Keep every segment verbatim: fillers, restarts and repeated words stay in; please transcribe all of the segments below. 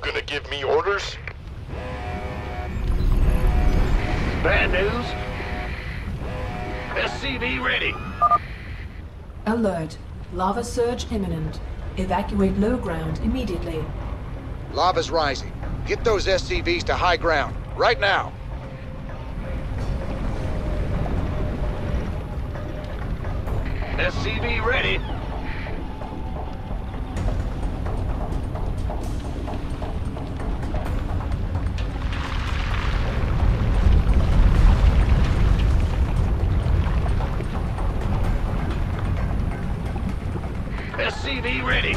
gonna give me orders? Bad news. S C V ready. Alert. Lava surge imminent. Evacuate low ground immediately. Lava's rising. Get those S C Vs to high ground, right now. S C V ready. S C V ready.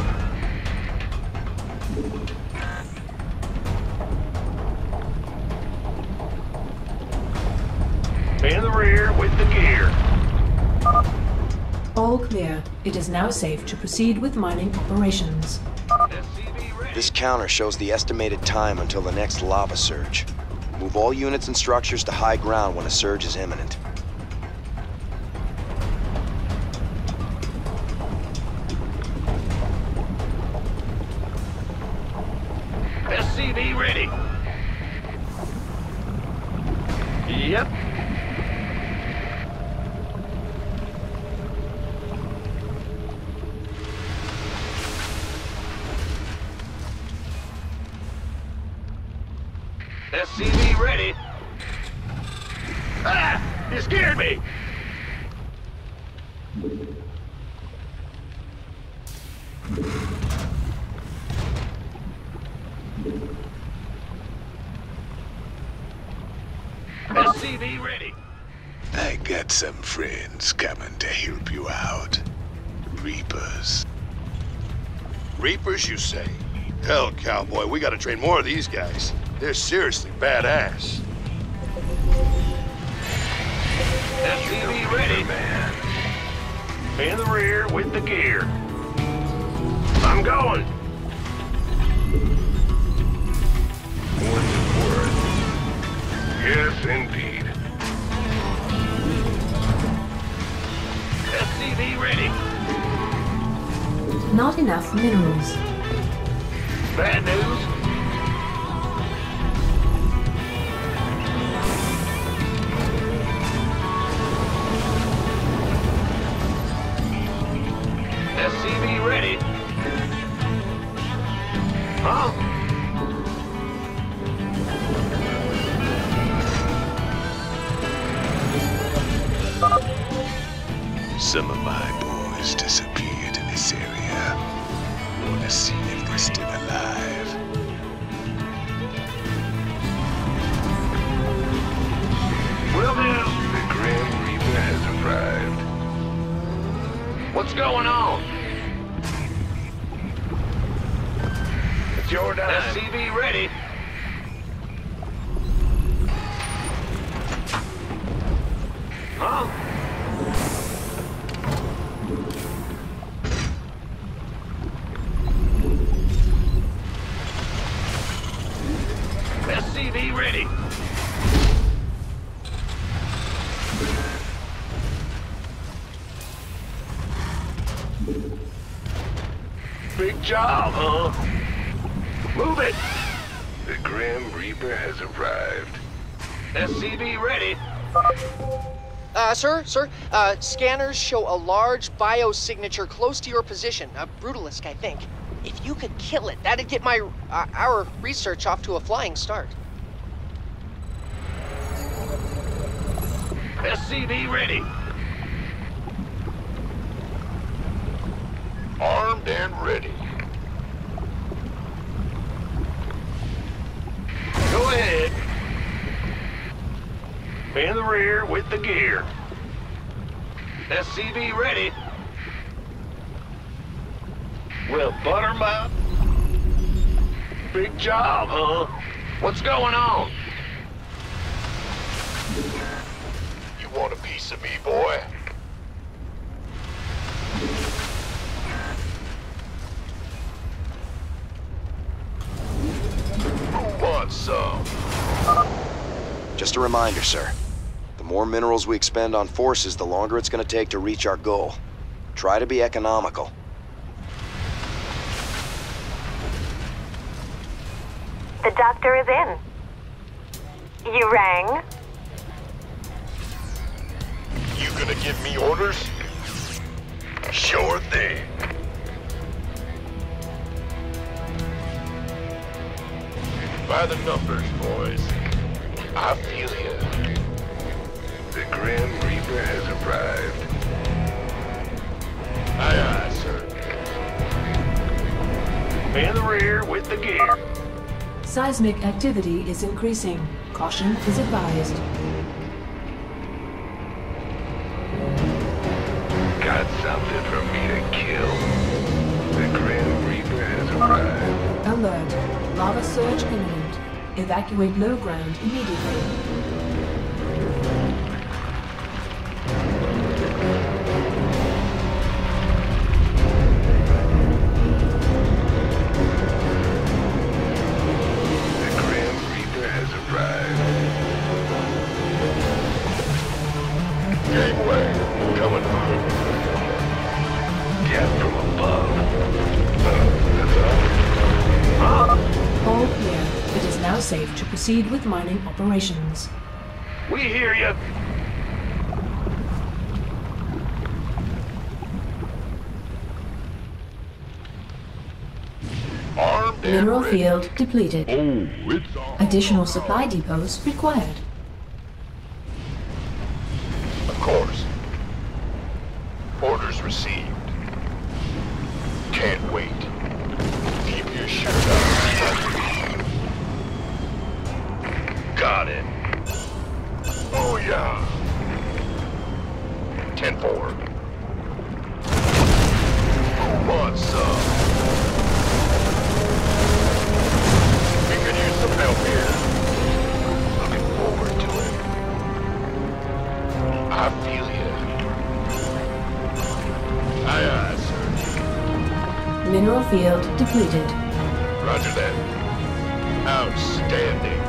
In the rear with the gear. All clear. It is now safe to proceed with mining operations. This counter shows the estimated time until the next lava surge. Move all units and structures to high ground when a surge is imminent. S C V ready. Yep. S C V ready. Ah! You scared me! S C V ready. I got some friends coming to help you out. Reapers. Reapers, you say? Hell, cowboy, we gotta train more of these guys. They're seriously badass. S C V ready, man. In the rear with the gear. I'm going. What's it worth? Yes, indeed. S C V ready. Not enough minerals. Bad news. S C V ready. Huh? Some of my boys disappeared in this area. Wanna see if they're still alive. Will do. The Grand Reaper has arrived. What's going on? Jordan. S C V ready. Huh? S C V ready. Big job, huh? Move it! The Grim Reaper has arrived. S C V ready. Uh, sir, sir, uh, scanners show a large biosignature close to your position. A Brutalisk, I think. If you could kill it, that'd get my, uh, our research off to a flying start. S C V ready. Armed and ready. Go ahead. In the rear with the gear. S C V ready. Well, buttermouth. Big job, huh? What's going on? You want a piece of me, boy? Some. Just a reminder, sir. The more minerals we expend on forces, the longer it's going to take to reach our goal. Try to be economical. The doctor is in. You rang? You gonna give me orders? Sure thing. By the numbers, boys. I feel you. The Grim Reaper has arrived. Aye, aye, sir. In the rear with the gear. Seismic activity is increasing. Caution is advised. Got something for me to kill. The Grim Reaper has arrived. Alert. Lava surge imminent. Evacuate low ground immediately. Safe to proceed with mining operations. We hear you. Armed Mineral and field depleted. Oh, it's on. Additional supply depots required. Of course. Orders received. Can't wait. Keep your shirt up. Got it. Oh yeah. Ten four. What's up? We could use some help here. Looking forward to it. I feel you. Aye, aye, sir. Mineral field depleted. Roger that. Outstanding.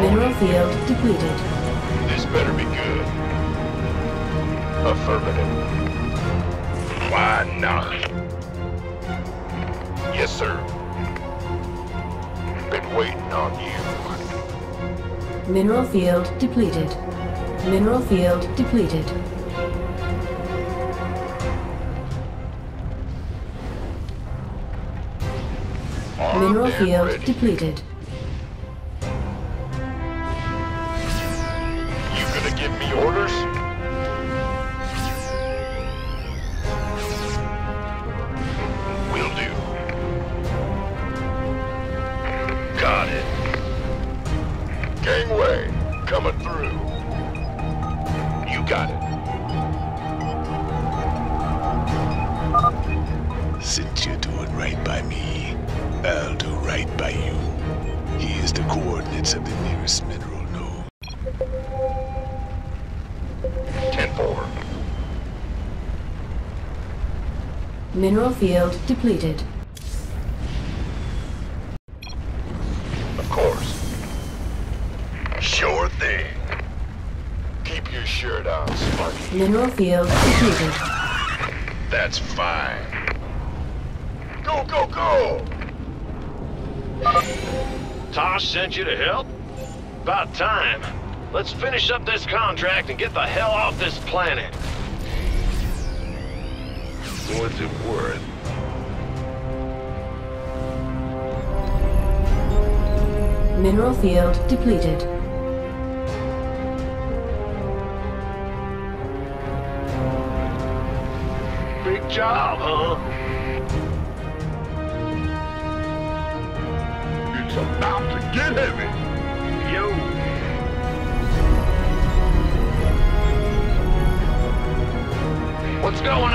Mineral field depleted. This better be good. Affirmative. Why not? Yes, sir. Been waiting on you. Mineral field depleted. Mineral field depleted. Mineral field depleted. Mineral field depleted. Of course. Sure thing. Keep your shirt on, Sparky. Mineral field depleted. That's fine. Go, go, go! Tosh sent you to help? About time. Let's finish up this contract and get the hell off this planet. What's it worth? Mineral field depleted. Big job, huh? It's about to get heavy. Yo. What's going on?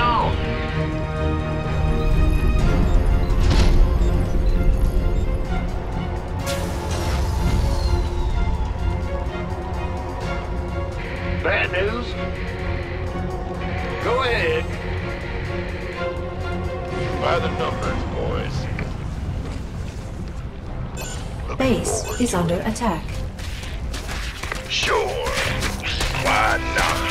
Bad news? Go ahead. By the numbers, boys. Looking Base is under it. attack. Sure. Why not?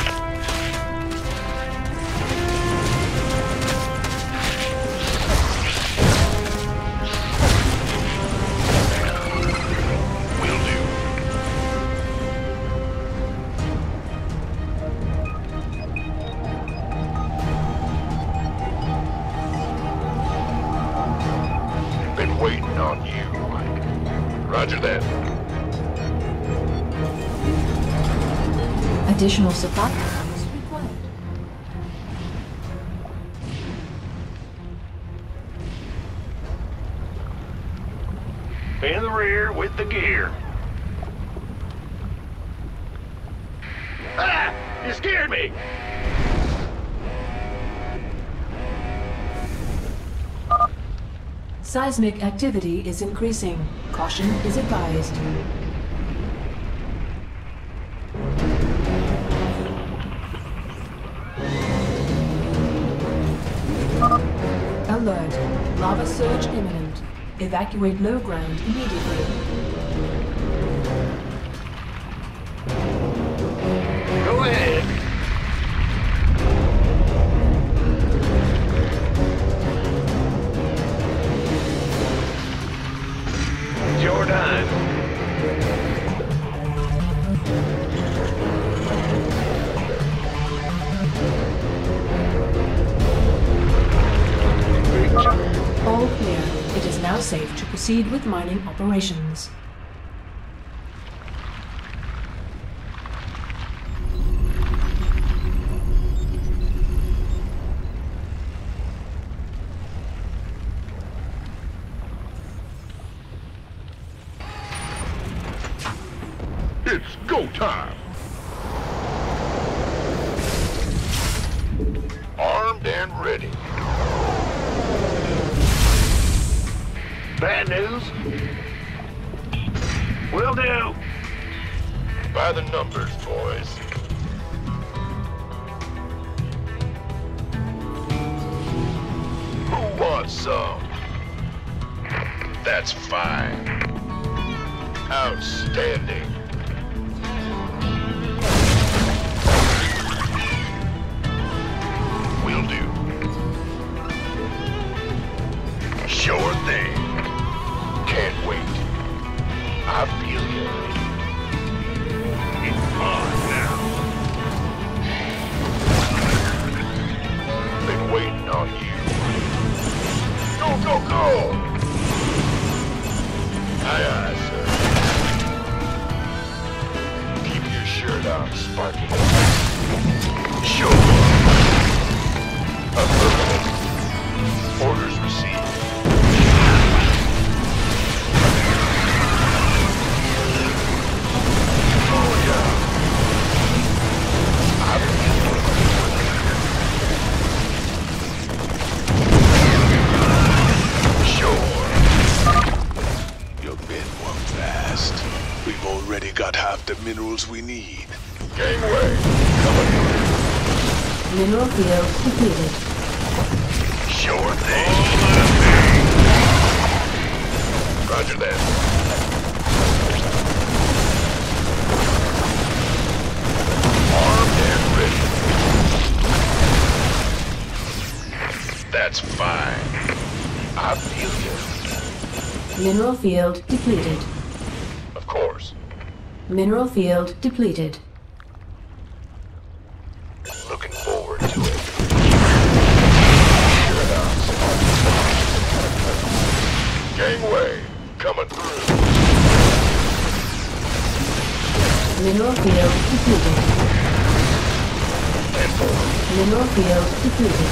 on you. Roger that. Additional support is required. In the rear with the gear. Ah! You scared me! Seismic activity is increasing. Caution is advised. Alert. Lava surge imminent. Evacuate low ground immediately. Go ahead. Safe to proceed with mining operations. It's go time! Armed and ready. Bad news? Will do. By the numbers, boys. Who wants some? That's fine. Outstanding. Will do. Sure thing. Can't wait. I feel you. It's on now. Been waiting on you. Go, go, go! Aye, aye, sir. Keep your shirt on, Sparky. Sure. Affirmative. Orders received. We've already got half the minerals we need. Gateway, coming in. Mineral field completed. Sure thing. Oh, Roger that. Armed and ready. That's fine. I feel you. Mineral field depleted. Mineral field depleted. Looking forward to it. Sure enough. Gangway coming through. Mineral field depleted. Temple. Mineral field depleted.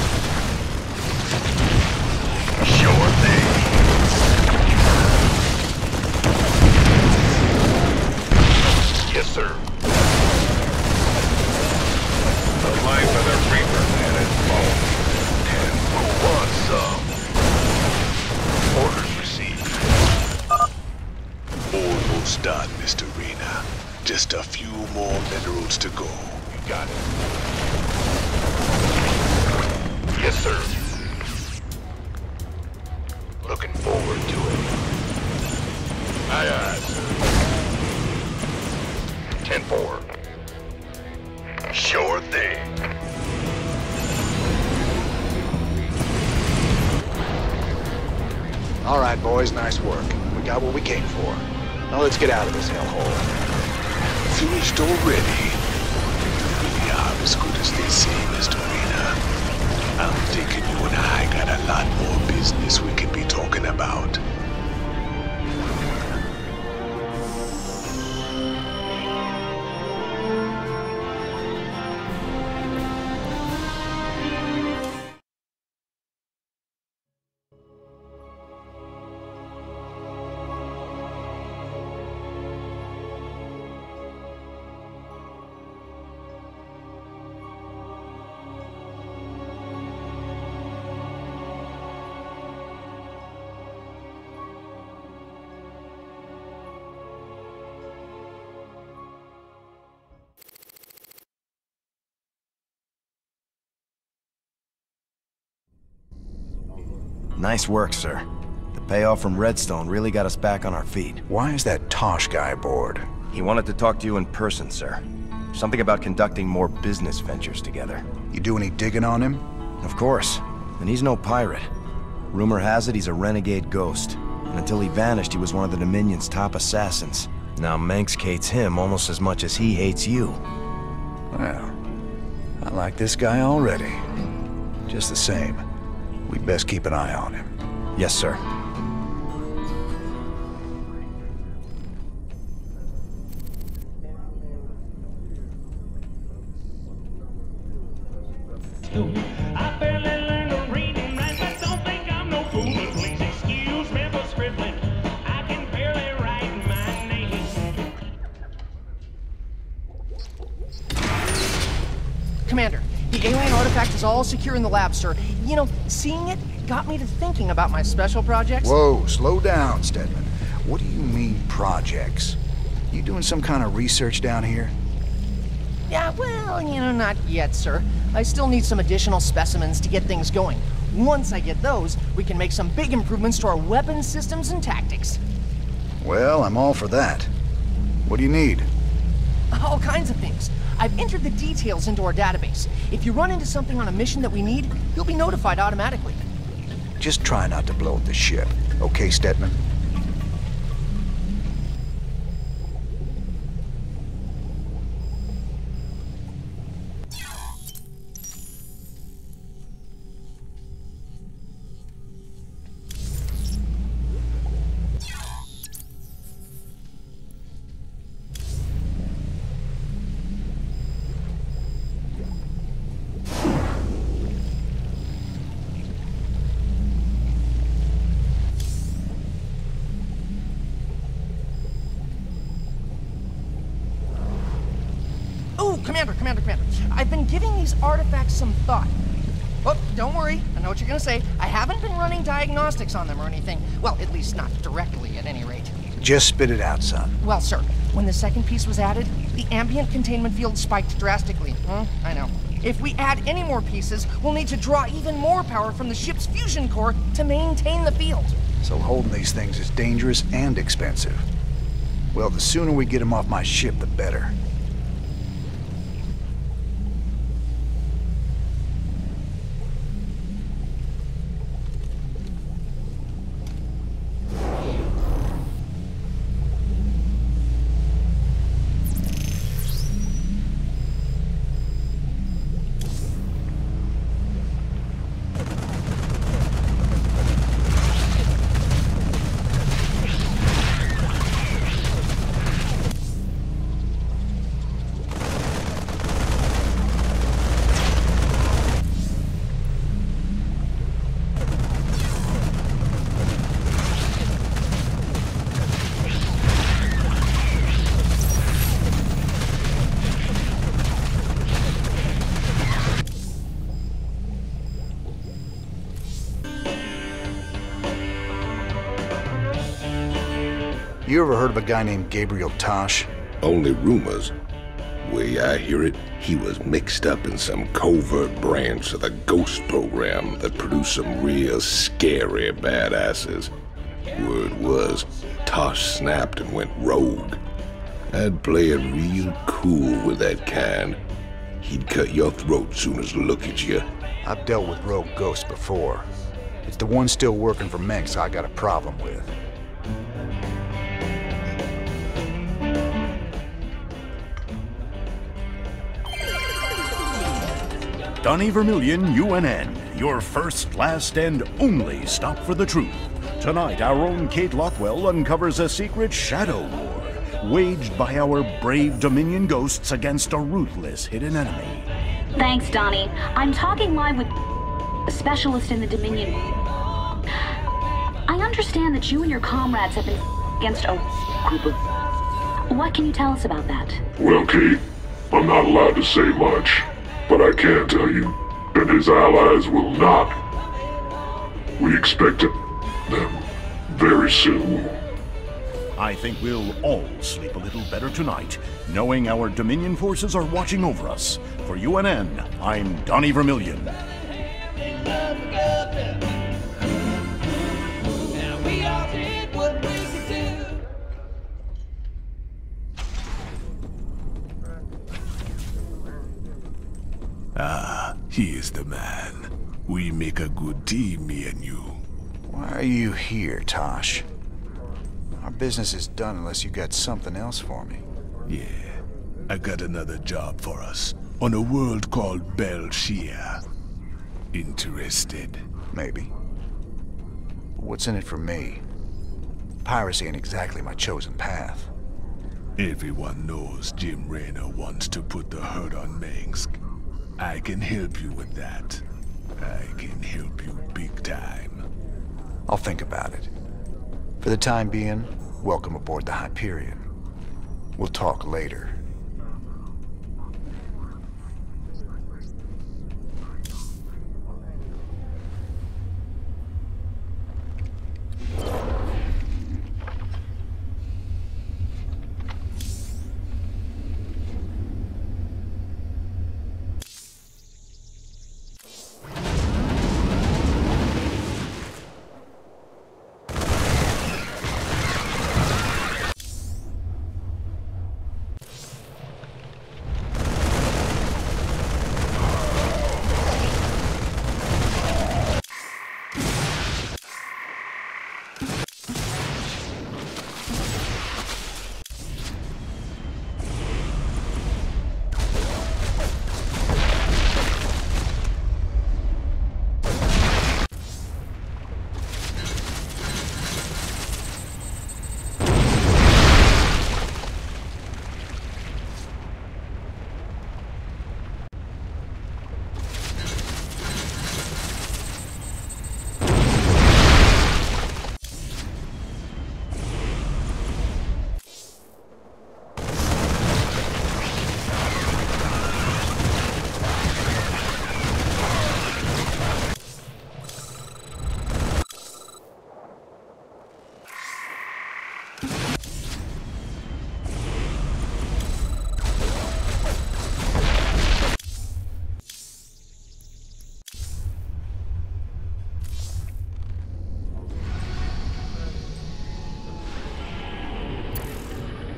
Sure thing. Yes, sir. The life of the Reaper man is low. And who wants some? Orders received. Almost done, Mister Reyna. Just a few more minerals to go. You got it. Yes, sir. Looking forward to it. Aye, aye, sir. ten four. Sure thing. All right, boys, nice work. We got what we came for. Now let's get out of this hellhole. Finished already? We are as good as they seem, Mister Reyna. I'm thinking you and I got a lot more business we could be talking about. Nice work, sir. The payoff from Redstone really got us back on our feet. Why is that Tosh guy bored? He wanted to talk to you in person, sir. Something about conducting more business ventures together. You do any digging on him? Of course. And he's no pirate. Rumor has it he's a renegade ghost. And until he vanished, he was one of the Dominion's top assassins. Now Mengsk hates him almost as much as he hates you. Well, I like this guy already. Just the same, we best keep an eye on him. Yes, sir. All secure in the lab, sir. You know, seeing it got me to thinking about my special projects. Whoa, slow down, Stetmann. What do you mean, projects? You doing some kind of research down here? Yeah, well, you know, not yet, sir. I still need some additional specimens to get things going. Once I get those, we can make some big improvements to our weapon systems and tactics. Well, I'm all for that. What do you need? All kinds of things. I've entered the details into our database. If you run into something on a mission that we need, you'll be notified automatically. Just try not to blow up the ship, okay, Stetmann? Artifacts some thought. Oh, don't worry. I know what you're gonna say. I haven't been running diagnostics on them or anything. Well, at least not directly, at any rate. Just spit it out, son. Well, sir, when the second piece was added, the ambient containment field spiked drastically. Hmm? I know. If we add any more pieces, we'll need to draw even more power from the ship's fusion core to maintain the field. So holding these things is dangerous and expensive. Well, the sooner we get them off my ship, the better. You ever heard of a guy named Gabriel Tosh? Only rumors. Way I hear it, he was mixed up in some covert branch of the Ghost program that produced some real scary badasses. Word was, Tosh snapped and went rogue. I'd play it real cool with that kind. He'd cut your throat soon as look at you. I've dealt with rogue ghosts before. It's the one still working for Mengsk I got a problem with. Donny Vermillion, U N N, your first, last, and only stop for the truth. Tonight, our own Kate Lockwell uncovers a secret shadow war, waged by our brave Dominion ghosts against a ruthless hidden enemy. Thanks, Donny. I'm talking live with a specialist in the Dominion. I understand that you and your comrades have been against a group of... What can you tell us about that? Well, Kate, I'm not allowed to say much. But I can tell you that his allies will not. We expect them very soon. I think we'll all sleep a little better tonight, knowing our Dominion forces are watching over us. For U N N, I'm Donny Vermillion. He is the man. We make a good team, me and you. Why are you here, Tosh? Our business is done unless you got something else for me. Yeah, I got another job for us on a world called Belshia. Interested? Maybe. But what's in it for me? Piracy ain't exactly my chosen path. Everyone knows Jim Raynor wants to put the hurt on Mengsk. I can help you with that. I can help you big time. I'll think about it. For the time being, welcome aboard the Hyperion. We'll talk later.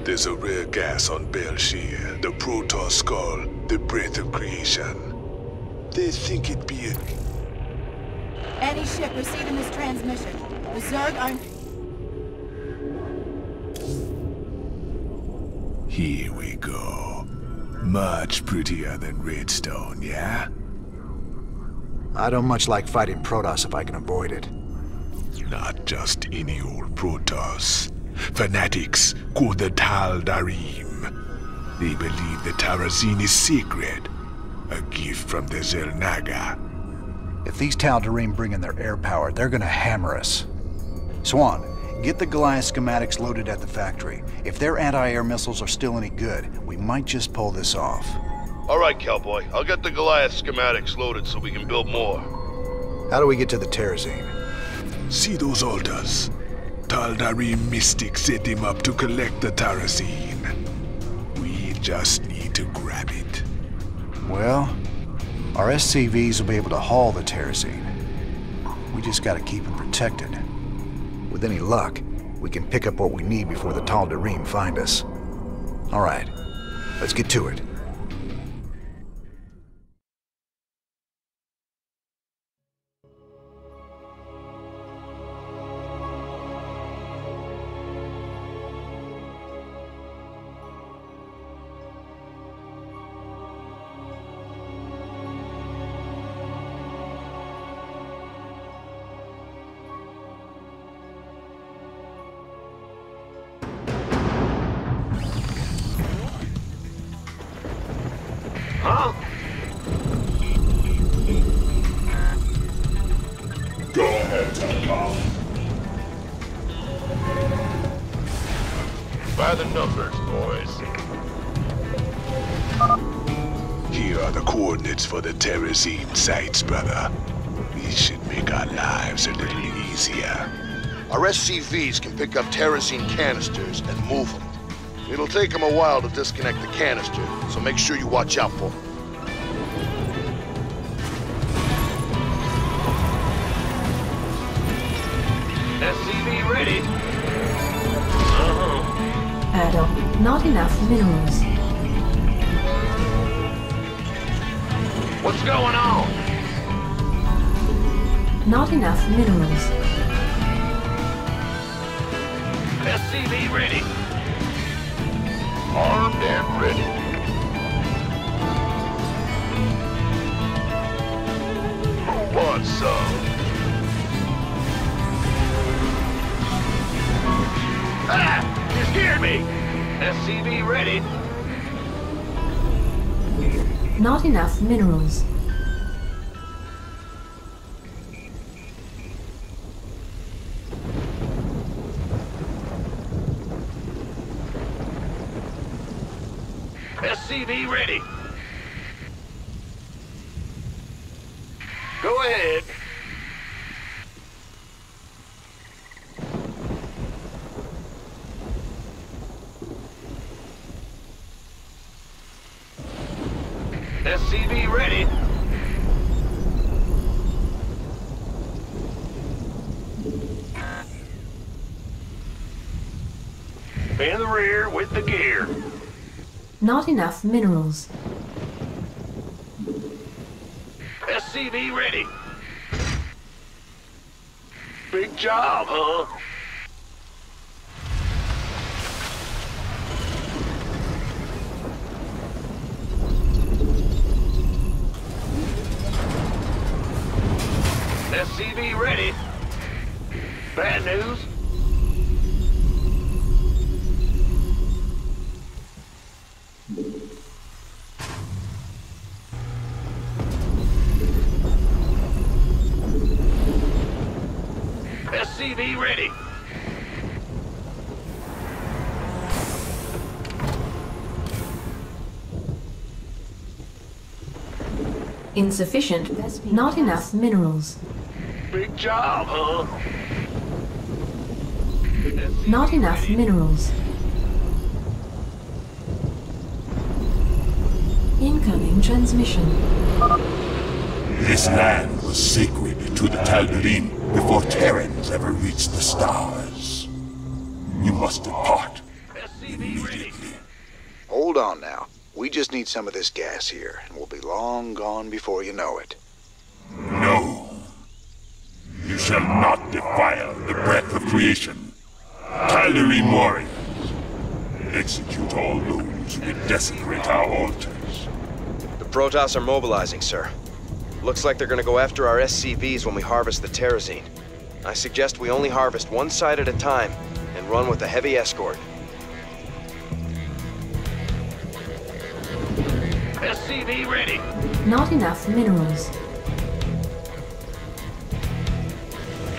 There's a rare gas on Belshir, the Protoss skull, the Breath of Creation. They think it be a... Any ship receiving this transmission. The Zerg are... Here we go. Much prettier than Redstone, yeah? I don't much like fighting Protoss if I can avoid it. Not just any old Protoss. Fanatics called the Tal'darim. They believe the Terrazine is sacred, a gift from the Xel'naga. If these Tal'darim bring in their air power, they're gonna hammer us. Swan, get the Goliath schematics loaded at the factory. If their anti-air missiles are still any good, we might just pull this off. All right, cowboy. I'll get the Goliath schematics loaded so we can build more. How do we get to the Terrazine? See those altars? Tal'darim mystic set him up to collect the Terrazine. We just need to grab it. Well, our S C Vs will be able to haul the Terrazine. We just gotta keep it protected. With any luck, we can pick up what we need before the Tal'darim find us. All right, let's get to it. By the numbers, boys. Here are the coordinates for the Terrazine sites, brother. These should make our lives a little easier. Our S C Vs can pick up Terrazine canisters and move them. It'll take them a while to disconnect the canister, so make sure you watch out for them. S C V ready. Not enough minerals. What's going on? Not enough minerals. S C V ready. Armed and ready. What's up? Ah! You scared me! S C V ready! Not enough minerals. S C V ready! Go ahead. S C V ready. In the rear with the gear. Not enough minerals. S C V ready. Big job, huh? S C V ready. Bad news. S C V ready. Insufficient, not enough minerals. Big job, huh? Not enough minerals. Incoming transmission. This land was sacred to the Tal'darim. Before Terrans ever reached the stars. You must depart immediately. Hold on now. We just need some of this gas here, and we'll be long gone before you know it. No. You shall not defile the breath of creation. Tal'darim warriors, execute all those who would desecrate our altars. The Protoss are mobilizing, sir. Looks like they're gonna go after our S C Vs when we harvest the Terrazine. I suggest we only harvest one side at a time and run with a heavy escort. S C V ready! Not enough minerals.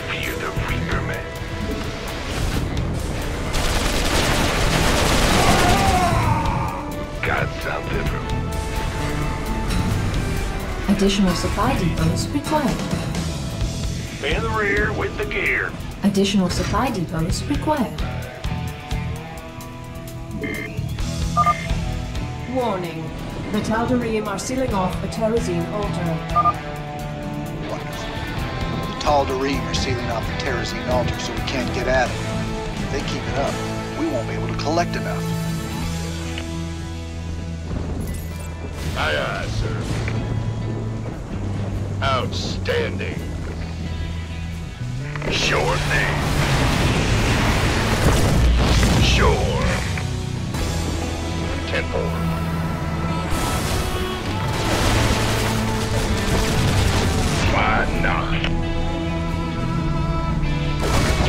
Fear the Reaper Man. Got something from. Additional supply depots required. In the rear with the gear. Additional supply depots required. Warning. The Tal'darim are sealing off the Terrazine altar. What? The Tal'darim are sealing off the Terrazine altar so we can't get at it. If they keep it up, we won't be able to collect enough. Aye aye, sir. Outstanding. Sure thing. Sure. Temple. Why not?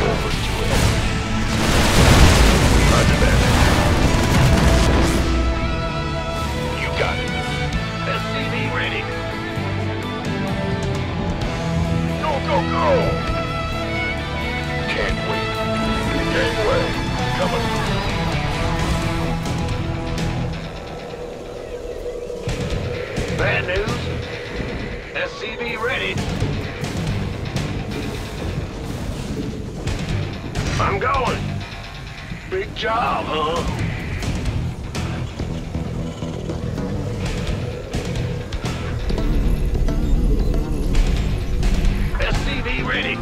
Over to it. Roger that. You got it. S C V ready. Go, go! Can't wait. Gateway, coming. Bad news. S C V ready. I'm going. Big job, huh? Ready.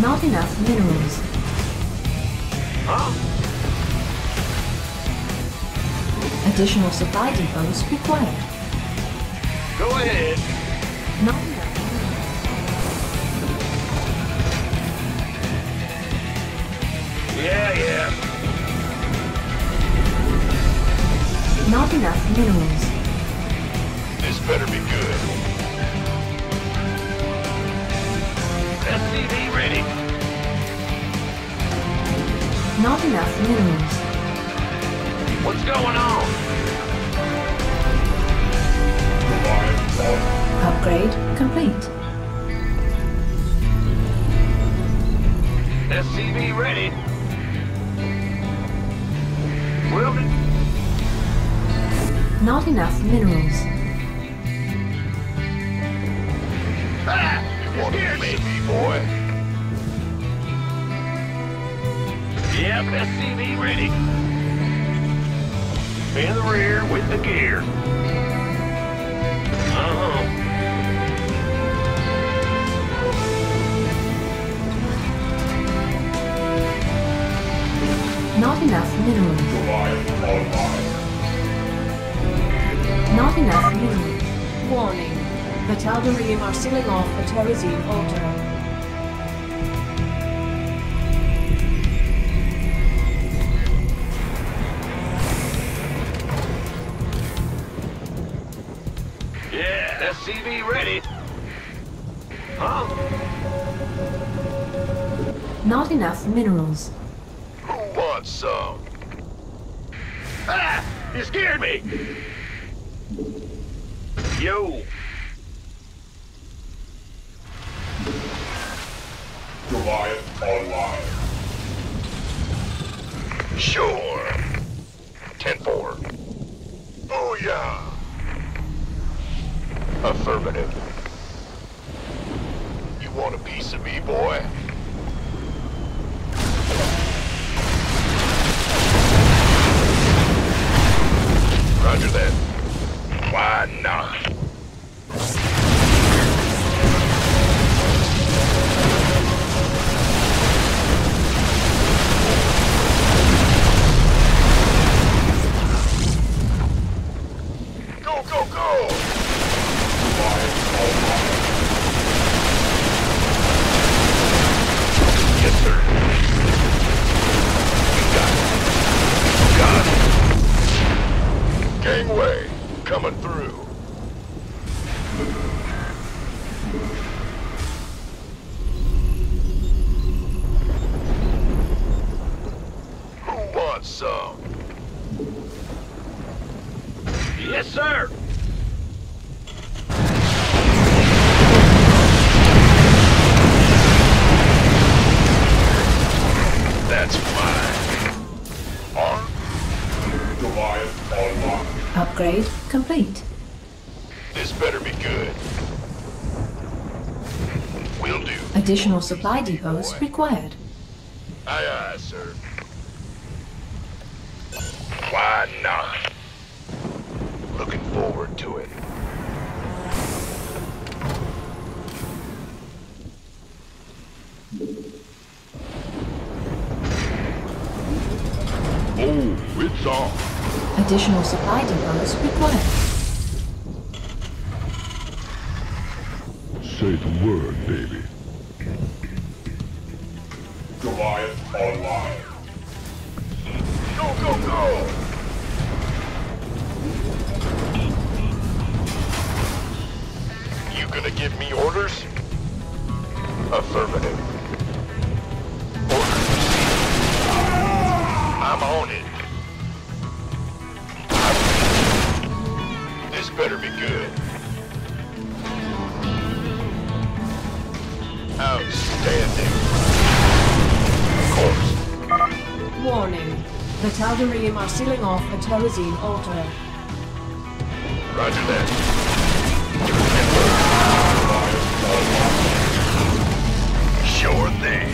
Not enough minerals. Additional supply depots required. Go ahead. No. Yeah, yeah. Not enough minerals. This better be good. S C V ready. Not enough minerals. What's going on? Upgrade complete. S C V ready. Will be. Not enough minerals. Ah, what a baby boy. Yep, S C V ready. In the rear with the gear. Uh-huh. Not enough minerals. Not enough minerals. Warning. The Tal'darim are sealing off the Terrazine Volta. S C V ready. Huh? Not enough minerals. Who wants some? Ah! You scared me! Yo! Goliath online. Sure. ten four. Oh yeah! Affirmative. You want a piece of me, boy? Roger that. Why not? Go, go, go! Yes, sir. Got it. Got it. Gangway coming through. Who wants some? Yes, sir. That's fine. Arm. Goliath unlocked. Upgrade complete. This better be good. Will do. Additional supply depots required. Aye, aye, sir. Why not? Looking forward to it. Oh, it's on. Additional supply depots required. Say the word, baby. Goliath online. Go, go, go! You gonna give me orders? Affirmative. Orders. I'm on it. This better be good. Outstanding. Of course. Warning. The Tal'darim are sealing off the Terrazine altar. Roger that. Sure thing.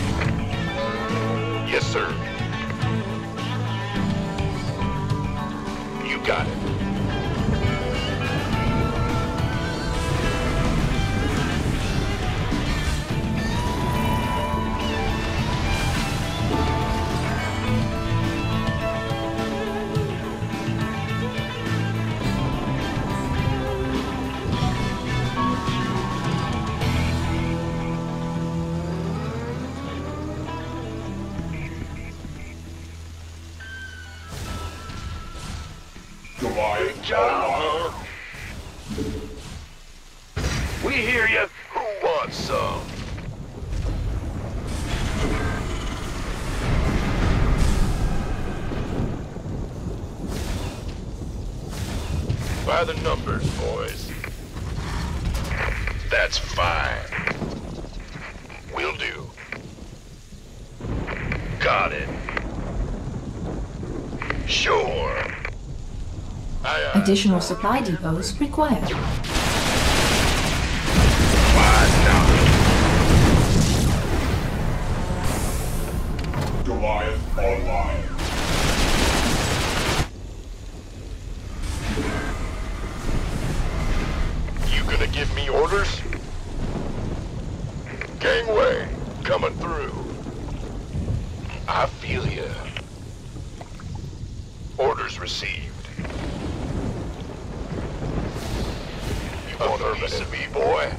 Yes, sir. You got it. Goliath. We hear you. Who wants some? By the numbers, boys. That's fine. Will do. Got it. Sure. Aye, aye. Additional supply depots required. Why not? Goliath online. Gonna give me orders? Gangway, coming through. I feel ya. Orders received. You want a piece of me, boy?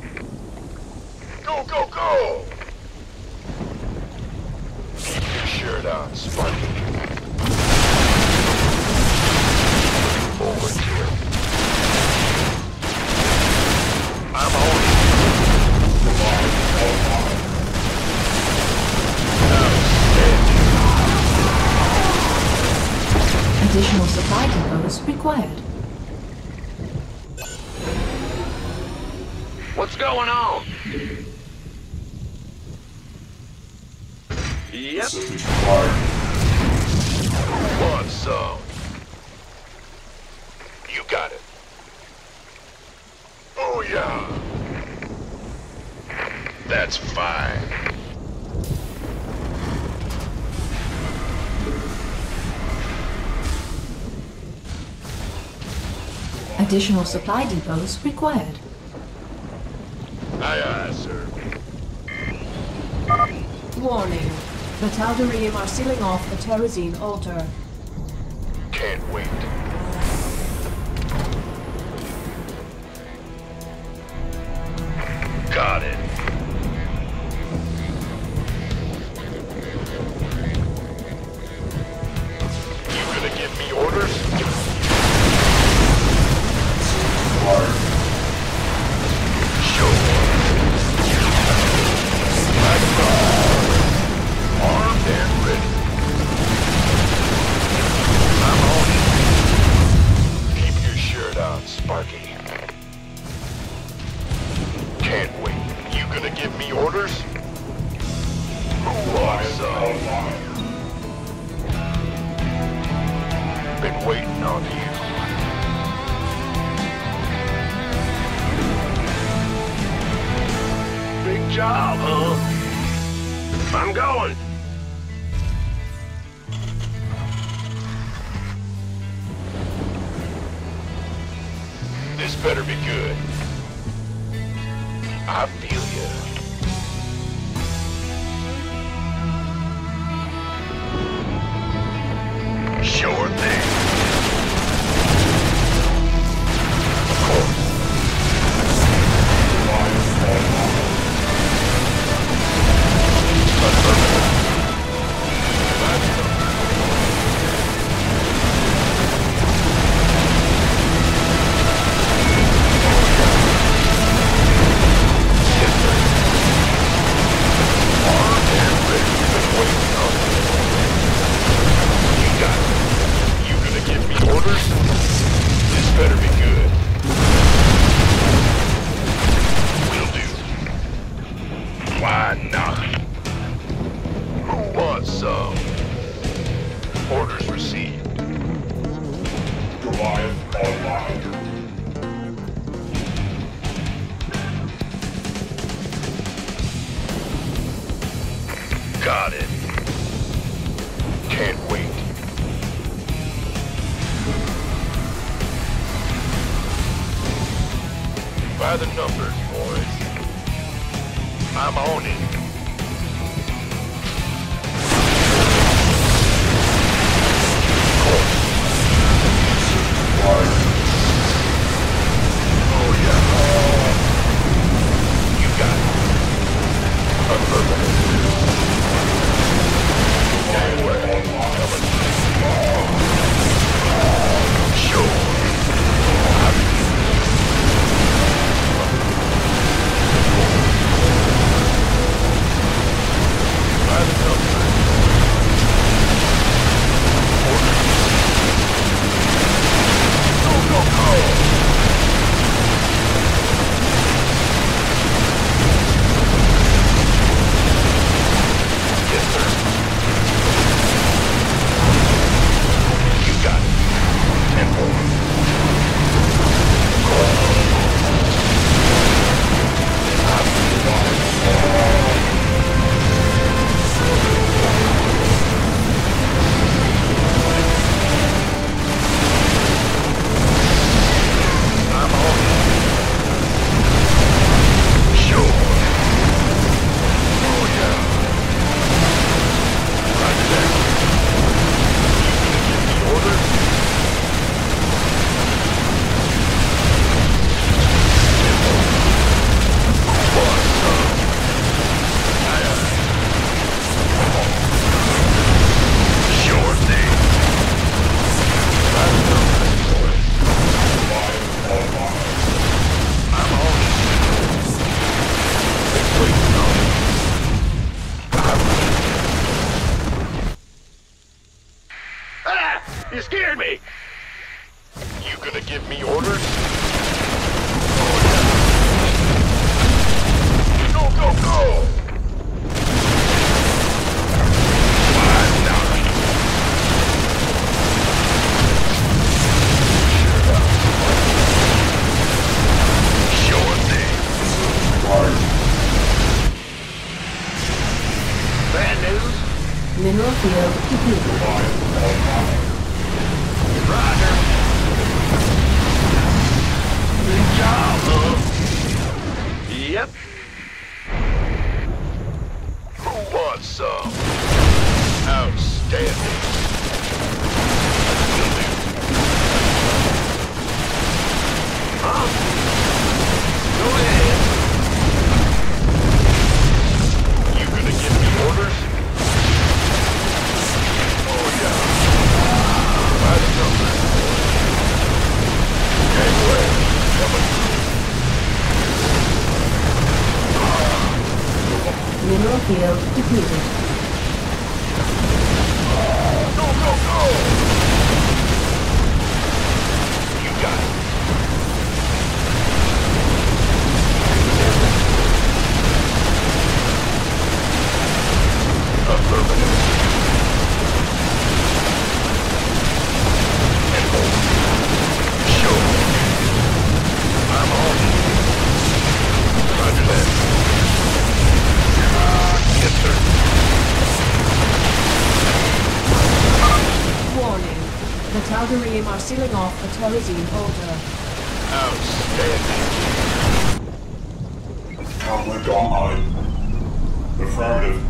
Go, go, go! Keep your shirt on, Sparky. Forward to it. I'm holding. Additional supply depots required. What's going on? Yep. What's so? You got it. Oh yeah. That's fine. Additional supply depots required. Aye aye, sir. Warning. The Tal'darim are sealing off the Terrazine altar. Can't wait. Got it. You gonna give me orders? Smart. Sure. Armed and ready. I'm on it. Keep your shirt on, Sparky. Can't wait. You gonna give me orders? Who wants up? Been waiting on you. Big job, huh? I'm going. This better be good. I feel ya. Sure thing. Of course. Sure. to give me orders? Go, go, go! Mineral field complete. Roger. Good job, love. Yep. Who wants some? Outstanding. Huh? Go ahead. You gonna give me orders? Mineral field depleted. Go, go, go! You got it. Affirmative. The Tal'darim are sealing off the Terrazine Volta. Outstanding. Conflict online. Affirmative.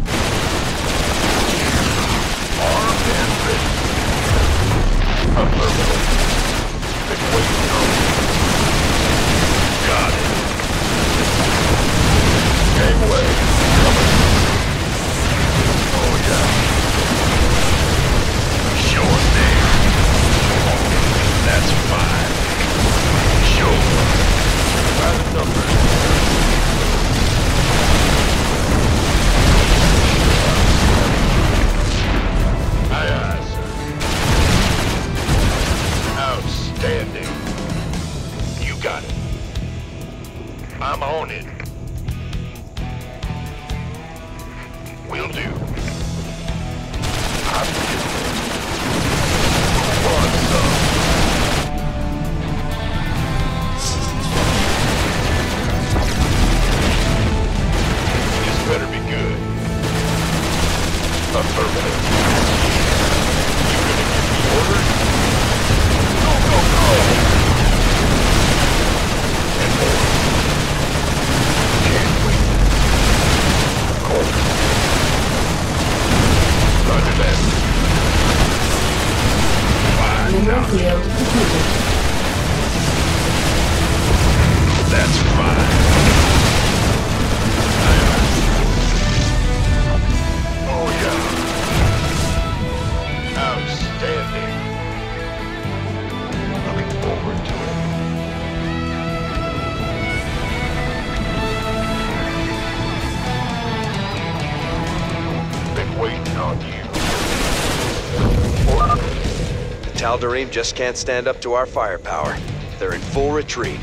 Armed and ready. Affirmative. Big wave coming. Got it. Gateway coming. Oh yeah. Sure thing. That's fine. Sure. Right number. Aye, aye, sir. Outstanding. You got it. I'm on it. Will do. I'm getting it. What's up? Better be good. Affirmative. You gonna give me orders? Go, go, go! And more. Can't wait. Cold. Roger that. Fine. Mineral field depleted. That's fine. I Oh, yeah. Outstanding. Looking forward to it. Been waiting on you. The Tal'darim just can't stand up to our firepower. They're in full retreat.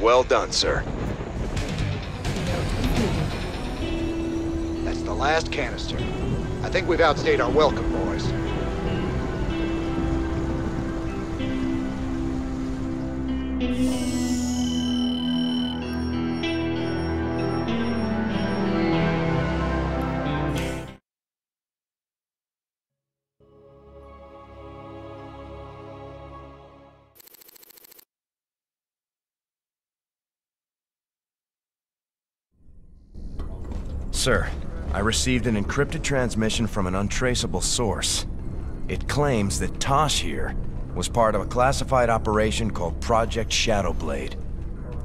Well done, sir. That's the last canister. I think we've outstayed our welcome, boys. Sir. I received an encrypted transmission from an untraceable source. It claims that Tosh here was part of a classified operation called Project Shadowblade.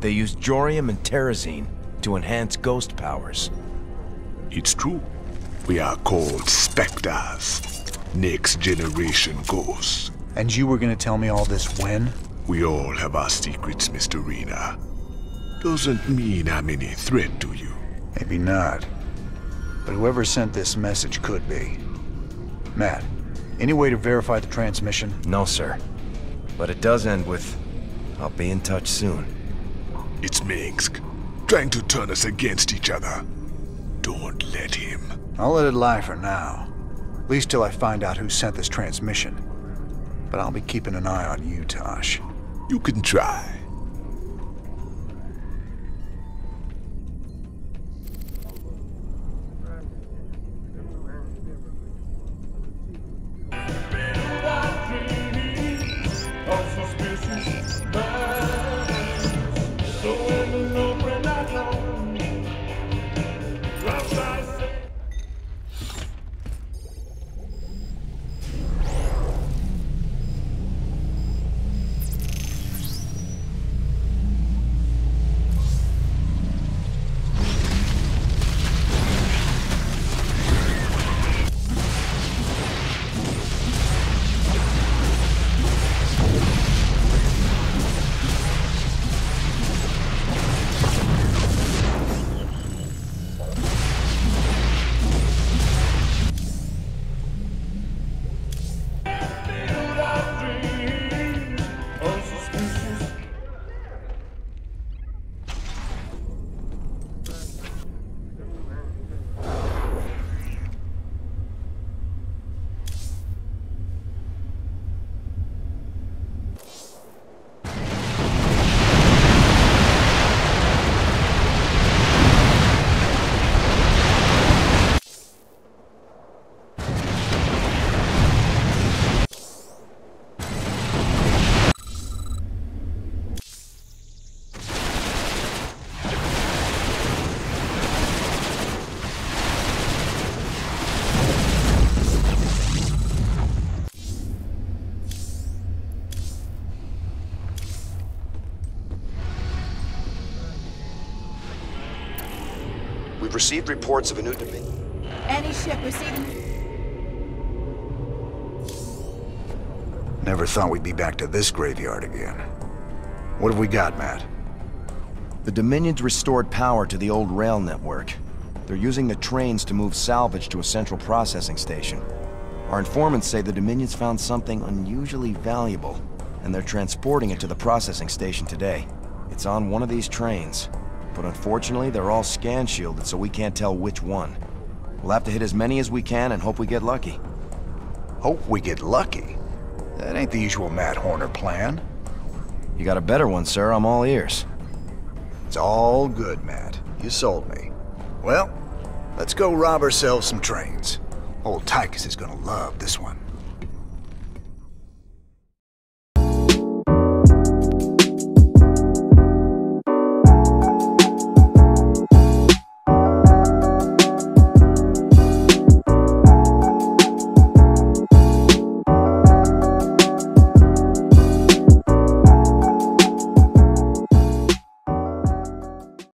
They used Jorium and Terrazine to enhance ghost powers. It's true. We are called Spectres. Next generation ghosts. And you were gonna tell me all this when? We all have our secrets, Mister Reyna. Doesn't mean I'm any threat to you. Maybe not. But whoever sent this message could be. Matt, any way to verify the transmission? No, sir. But it does end with I'll be in touch soon. It's Mengsk, trying to turn us against each other. Don't let him. I'll let it lie for now. At least till I find out who sent this transmission. But I'll be keeping an eye on you, Tosh. You can try. Received reports of a new dominion. Any ship receiving. Never thought we'd be back to this graveyard again. What have we got, Matt? The Dominion's restored power to the old rail network. They're using the trains to move salvage to a central processing station. Our informants say the Dominion's found something unusually valuable, and they're transporting it to the processing station today. It's on one of these trains. But unfortunately, they're all scan-shielded, so we can't tell which one. We'll have to hit as many as we can and hope we get lucky. Hope we get lucky? That ain't the usual Matt Horner plan. You got a better one, sir. I'm all ears. It's all good, Matt. You sold me. Well, let's go rob ourselves some trains. Old Tychus is gonna love this one.